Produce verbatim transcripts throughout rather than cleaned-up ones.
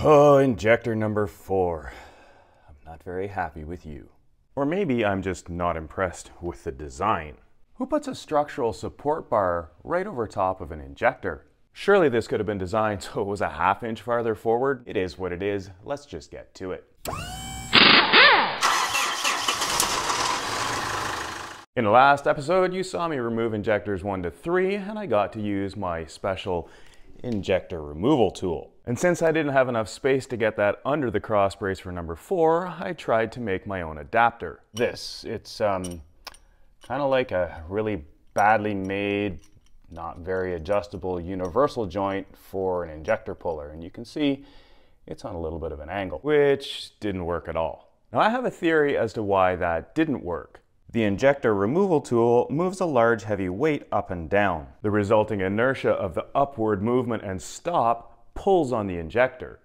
Oh, injector number four. I'm not very happy with you. Or maybe I'm just not impressed with the design. Who puts a structural support bar right over top of an injector? Surely this could have been designed so it was a half inch farther forward. It is what it is. Let's just get to it. In the last episode, you saw me remove injectors one to three, and I got to use my special injector removal tool. And since I didn't have enough space to get that under the cross brace for number four, I tried to make my own adapter. This, it's um, kind of like a really badly made, not very adjustable universal joint for an injector puller. And you can see it's on a little bit of an angle, which didn't work at all. Now I have a theory as to why that didn't work. The injector removal tool moves a large heavy weight up and down. The resulting inertia of the upward movement and stop pulls on the injector.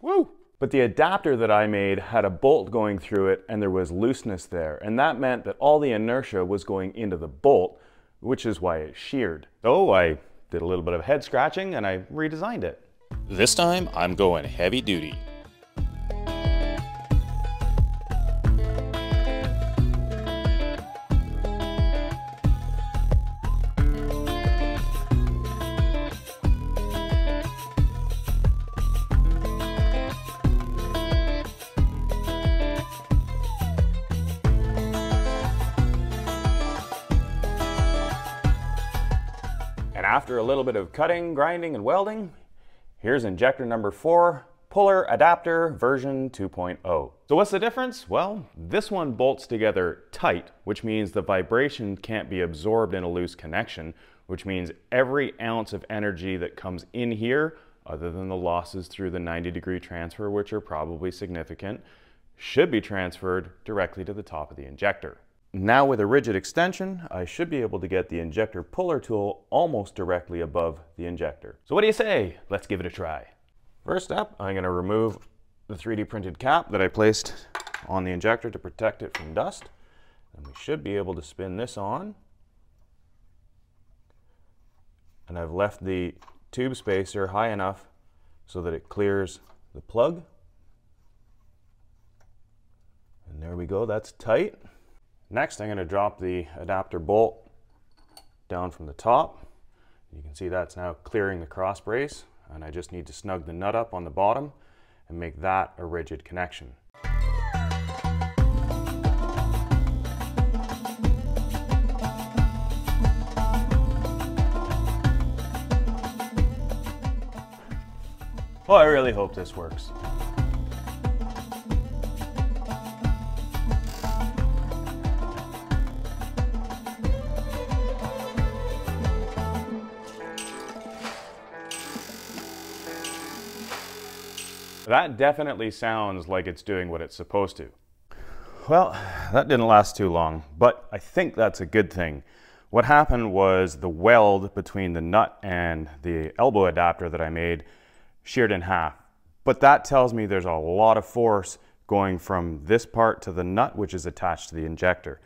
Woo! But the adapter that I made had a bolt going through it and there was looseness there, and that meant that all the inertia was going into the bolt, which is why it sheared. So I did a little bit of head scratching and I redesigned it. This time I'm going heavy duty. After a little bit of cutting, grinding, and welding, here's injector number four, puller adapter version two point oh. So what's the difference? Well, this one bolts together tight, which means the vibration can't be absorbed in a loose connection, which means every ounce of energy that comes in here, other than the losses through the ninety degree transfer, which are probably significant, should be transferred directly to the top of the injector. Now with a rigid extension, I should be able to get the injector puller tool almost directly above the injector. So what do you say? Let's give it a try. First up, I'm going to remove the three D printed cap that I placed on the injector to protect it from dust. And we should be able to spin this on. And I've left the tube spacer high enough so that it clears the plug. And there we go, that's tight. Next, I'm going to drop the adapter bolt down from the top. You can see that's now clearing the cross brace, and I just need to snug the nut up on the bottom and make that a rigid connection. Well, I really hope this works. That definitely sounds like it's doing what it's supposed to. Well, that didn't last too long, but I think that's a good thing. What happened was the weld between the nut and the elbow adapter that I made sheared in half. But that tells me there's a lot of force going from this part to the nut, which is attached to the injector.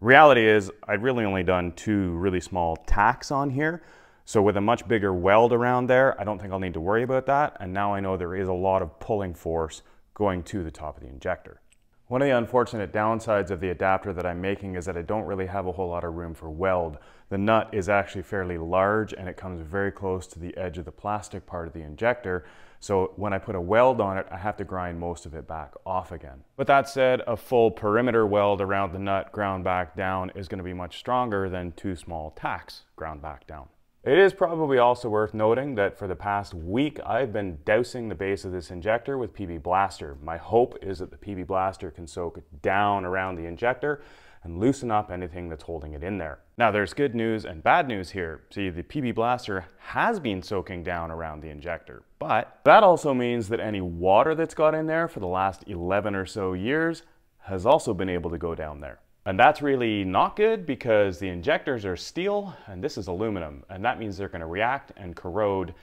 Reality is, I'd really only done two really small tacks on here. So with a much bigger weld around there, I don't think I'll need to worry about that. And now I know there is a lot of pulling force going to the top of the injector. One of the unfortunate downsides of the adapter that I'm making is that I don't really have a whole lot of room for weld. The nut is actually fairly large and it comes very close to the edge of the plastic part of the injector. So when I put a weld on it, I have to grind most of it back off again. With that said, a full perimeter weld around the nut ground back down is going to be much stronger than two small tacks ground back down. It is probably also worth noting that for the past week, I've been dousing the base of this injector with P B Blaster. My hope is that the P B Blaster can soak down around the injector and loosen up anything that's holding it in there. Now there's good news and bad news here. See, the P B Blaster has been soaking down around the injector, but that also means that any water that's got in there for the last eleven or so years has also been able to go down there. And that's really not good because the injectors are steel and this is aluminum, and that means they're going to react and corrode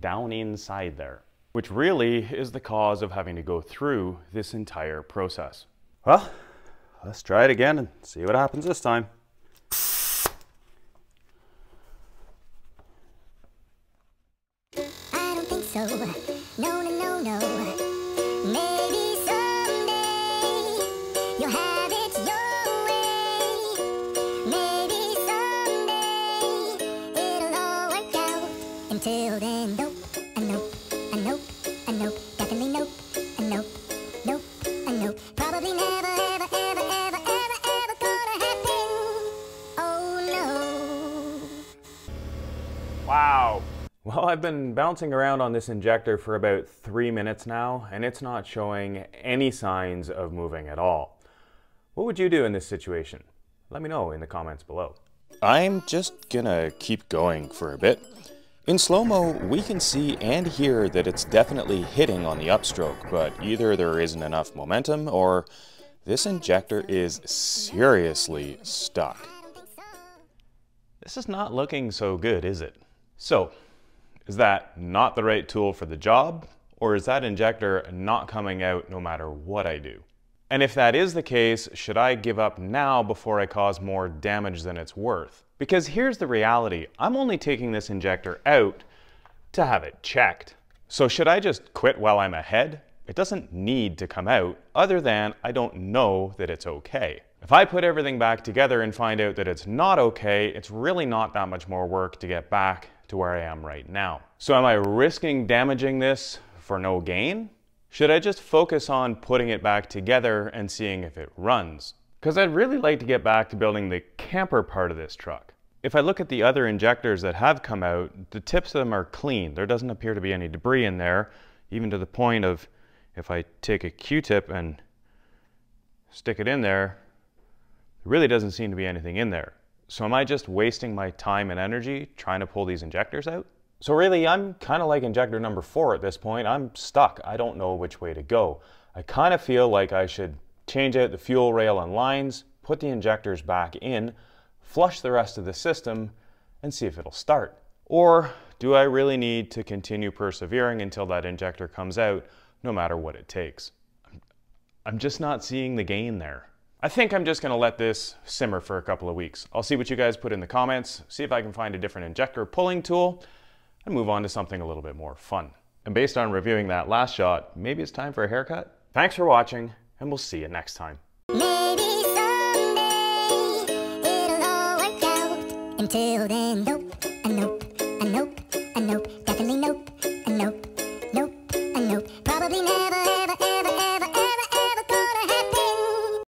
down inside there, which really is the cause of having to go through this entire process. Well, let's try it again and see what happens this time. I don't think so. No. Till then, nope, a nope, a nope, a nope, definitely nope, a nope, nope, a nope. Probably never, ever, ever, ever, ever, ever gonna happen. Oh no. Wow. Well, I've been bouncing around on this injector for about three minutes now, and it's not showing any signs of moving at all. What would you do in this situation? Let me know in the comments below. I'm just gonna keep going for a bit. In slow-mo, we can see and hear that it's definitely hitting on the upstroke, but either there isn't enough momentum or this injector is seriously stuck. This is not looking so good, is it? So, is that not the right tool for the job, or is that injector not coming out no matter what I do? And if that is the case, should I give up now before I cause more damage than it's worth? Because here's the reality, I'm only taking this injector out to have it checked. So should I just quit while I'm ahead? It doesn't need to come out, other than I don't know that it's okay. If I put everything back together and find out that it's not okay, it's really not that much more work to get back to where I am right now. So am I risking damaging this for no gain? Should I just focus on putting it back together and seeing if it runs? Because I'd really like to get back to building the camper part of this truck. If I look at the other injectors that have come out, the tips of them are clean. There doesn't appear to be any debris in there, even to the point of if I take a Q-tip and stick it in there, there really doesn't seem to be anything in there. So am I just wasting my time and energy trying to pull these injectors out? So really, I'm kind of like injector number four at this point. I'm stuck. I don't know which way to go. I kind of feel like I should change out the fuel rail and lines, put the injectors back in, flush the rest of the system, and see if it'll start. Or do I really need to continue persevering until that injector comes out, no matter what it takes? I'm just not seeing the gain there. I think I'm just gonna let this simmer for a couple of weeks. I'll see what you guys put in the comments, see if I can find a different injector pulling tool, and move on to something a little bit more fun. And based on reviewing that last shot, maybe it's time for a haircut? Thanks for watching. And we'll see you next time. Maybe someday it'll all work out. Until then, nope.